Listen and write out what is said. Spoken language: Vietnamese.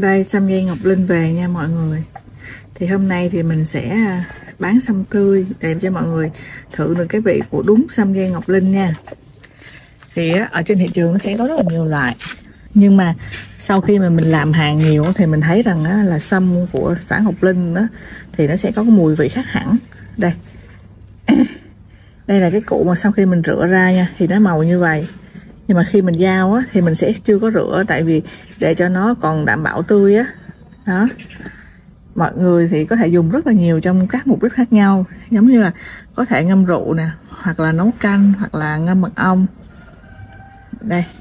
Đây, sâm dây Ngọc Linh về nha mọi người. Thì hôm nay thì mình sẽ bán sâm tươi để cho mọi người thử được cái vị của đúng sâm dây Ngọc Linh nha. Thì ở trên thị trường nó sẽ có rất là nhiều loại, nhưng mà sau khi mà mình làm hàng nhiều thì mình thấy rằng là sâm của xã Ngọc Linh đó, thì nó sẽ có cái mùi vị khác hẳn. Đây, đây là cái củ mà sau khi mình rửa ra nha, thì nó màu như vậy. Nhưng mà khi mình giao á, thì mình sẽ chưa có rửa, tại vì để cho nó còn đảm bảo tươi á. Đó, mọi người thì có thể dùng rất là nhiều trong các mục đích khác nhau, giống như là có thể ngâm rượu nè, hoặc là nấu canh, hoặc là ngâm mật ong. Đây,